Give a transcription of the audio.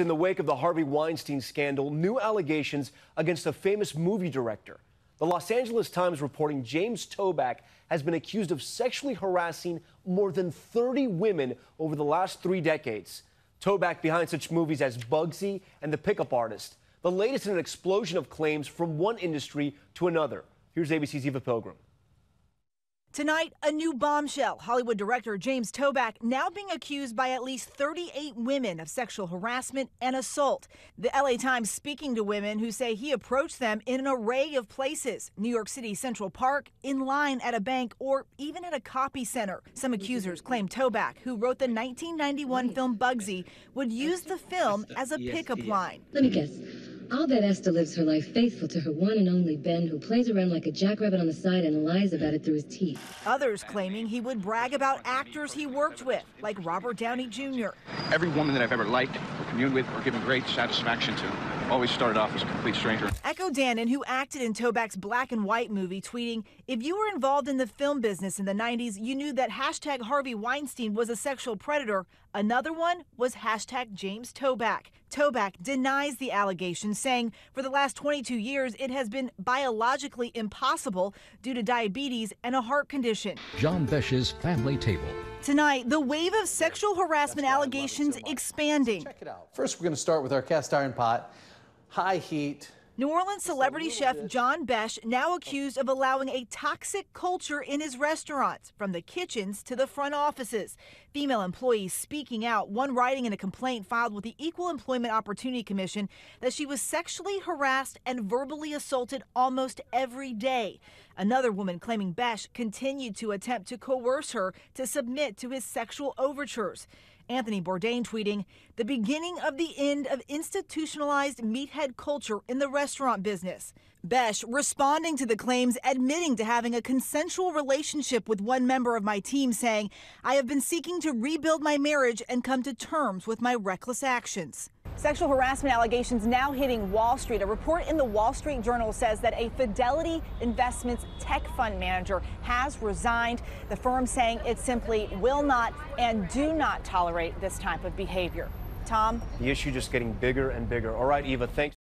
In the wake of the Harvey Weinstein scandal, new allegations against a famous movie director. The Los Angeles Times reporting James Toback has been accused of sexually harassing more than 30 women over the last 3 decades. Toback behind such movies as Bugsy and The Pickup Artist. The latest in an explosion of claims from one industry to another. Here's ABC's Eva Pilgrim. Tonight, a new bombshell. Hollywood director James Toback now being accused by at least 38 women of sexual harassment and assault. The LA Times speaking to women who say he approached them in an array of places. New York City Central Park, in line at a bank, or even at a copy center. Some accusers claim Toback, who wrote the 1991 film Bugsy, would use the film as a pickup line. Let me guess. All that Esther lives her life faithful to her one and only Ben, who plays around like a jackrabbit on the side and lies about it through his teeth. Others claiming he would brag about actors he worked with, like Robert Downey Jr. Every woman that I've ever liked or communed with or given great satisfaction to always started off as a complete stranger. Echo Dannon, who acted in Toback's black and white movie, tweeting, "If you were involved in the film business in the 90s, you knew that hashtag Harvey Weinstein was a sexual predator. Another one was hashtag James Toback." Toback denies the allegations, saying for the last 22 years it has been biologically impossible due to diabetes and a heart condition. John Besh's Family Table. Tonight, the wave of sexual harassment allegations expanding. Check it out. First, we're going to start with our cast iron pot. High heat. New Orleans celebrity chef John Besh now accused of allowing a toxic culture in his restaurants, from the kitchens to the front offices. Female employees speaking out, one writing in a complaint filed with the Equal Employment Opportunity Commission that she was sexually harassed and verbally assaulted almost every day. Another woman claiming Besh continued to attempt to coerce her to submit to his sexual overtures. Anthony Bourdain tweeting, "The beginning of the end of institutionalized meathead culture in the restaurant business." Besh responding to the claims, admitting to having a consensual relationship with one member of my team, saying, "I have been seeking to rebuild my marriage and come to terms with my reckless actions." Sexual harassment allegations now hitting Wall Street. A report in the Wall Street Journal says that a Fidelity Investments tech fund manager has resigned. The firm saying it simply will not and do not tolerate this type of behavior. Tom? The issue just getting bigger and bigger. All right, Eva, thanks.